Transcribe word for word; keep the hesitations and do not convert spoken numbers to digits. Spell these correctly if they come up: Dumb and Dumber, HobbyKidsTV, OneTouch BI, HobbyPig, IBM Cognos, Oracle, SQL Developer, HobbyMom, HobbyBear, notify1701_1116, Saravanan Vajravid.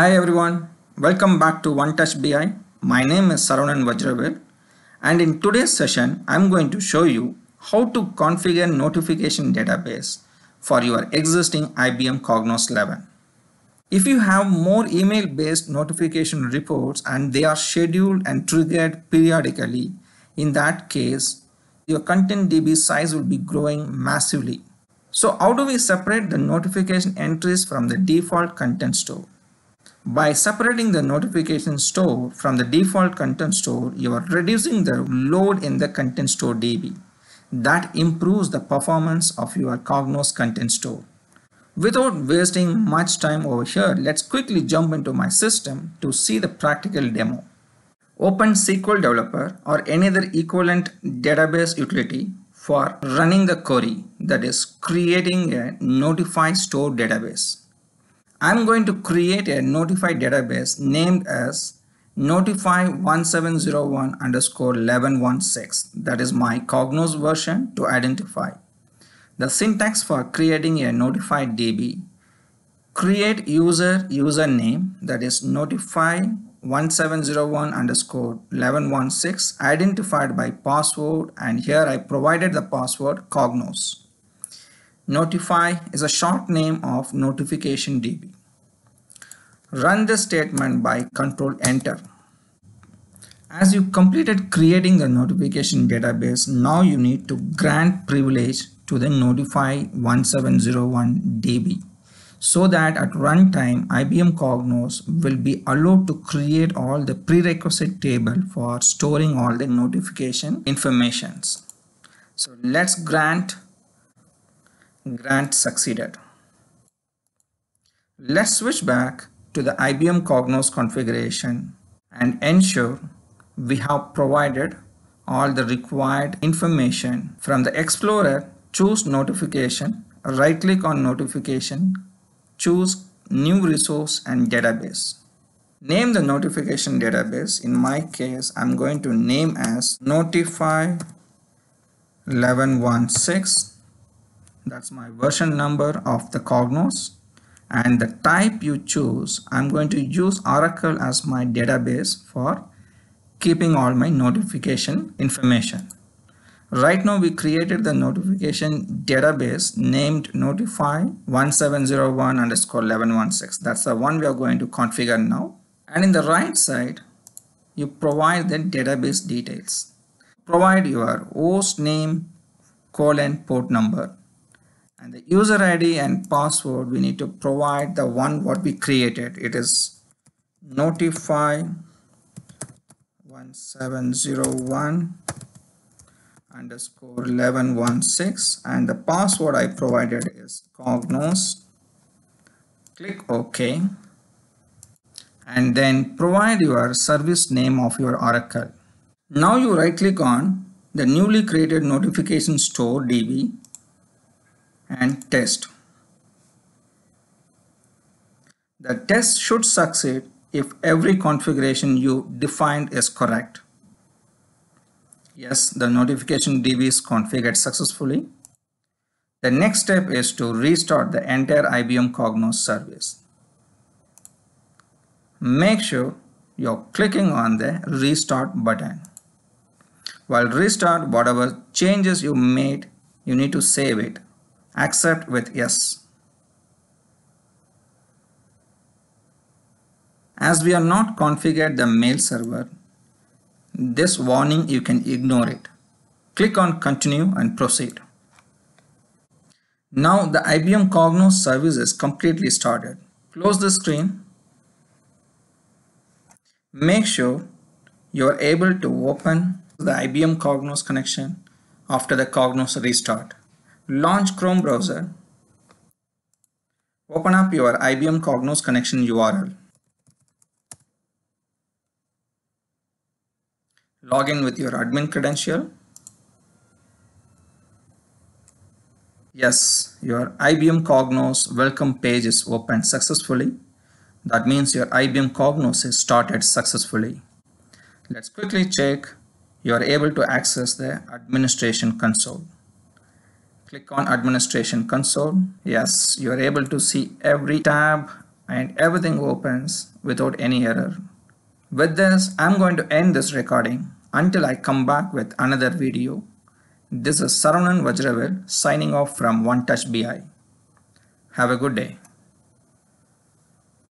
Hi everyone, welcome back to OneTouch B I. My name is Saravanan Vajravid, and in today's session I am going to show you how to configure notification database for your existing I B M Cognos eleven. If you have more email based notification reports and they are scheduled and triggered periodically, in that case your content D B size will be growing massively. So how do we separate the notification entries from the default content store? By separating the notification store from the default content store, you are reducing the load in the content store D B. That improves the performance of your Cognos content store. Without wasting much time over here, let's quickly jump into my system to see the practical demo. Open S Q L Developer or any other equivalent database utility for running the query, that is creating a notify store database. I'm going to create a notify database named as notify one seven zero one underscore one one one six. That is my Cognos version to identify. The syntax for creating a notify D B: create user username, that is notify one seven zero one underscore one one one six, identified by password, and here I provided the password Cognos. Notify is a short name of notification D B. Run this statement by control enter. As you completed creating the notification database, now you need to grant privilege to the notify one seven zero one D B, so that at runtime I B M Cognos will be allowed to create all the prerequisite table for storing all the notification informations. So let's grant. Grant succeeded. Let's switch back to the I B M Cognos configuration and ensure we have provided all the required information. From the Explorer, choose notification, right click on notification, choose new resource and database. Name the notification database. In my case, I'm going to name as notify one one one six. That's my version number of the Cognos, and the type you choose. I'm going to use Oracle as my database for keeping all my notification information. Right now we created the notification database named notify one seven zero one underscore one one one six. That's the one we are going to configure now. And in the right side, you provide the database details. Provide your host name, colon, port number. And the user I D and password, we need to provide the one what we created. It is notify one seven zero one underscore one one one six, and the password I provided is Cognos. Click OK, and then provide your service name of your Oracle. Now you right click on the newly created notification store D B and test. The test should succeed if every configuration you defined is correct. Yes, the notification D B is configured successfully. The next step is to restart the entire I B M Cognos service. Make sure you're clicking on the restart button. While restart, whatever changes you made, you need to save it. Accept with yes. As we are not configured the mail server, this warning you can ignore it. Click on continue and proceed. Now the I B M Cognos service is completely started. Close the screen. Make sure you are able to open the I B M Cognos connection after the Cognos restart. Launch Chrome browser. Open up your I B M Cognos connection U R L. Log in with your admin credential. Yes, your I B M Cognos welcome page is opened successfully. That means your I B M Cognos is started successfully. Let's quickly check you are able to access the administration console. Click on administration console. Yes, you are able to see every tab and everything opens without any error. With this, I'm going to end this recording until I come back with another video. This is Saravanan Vajravid signing off from OneTouch B I. Have a good day.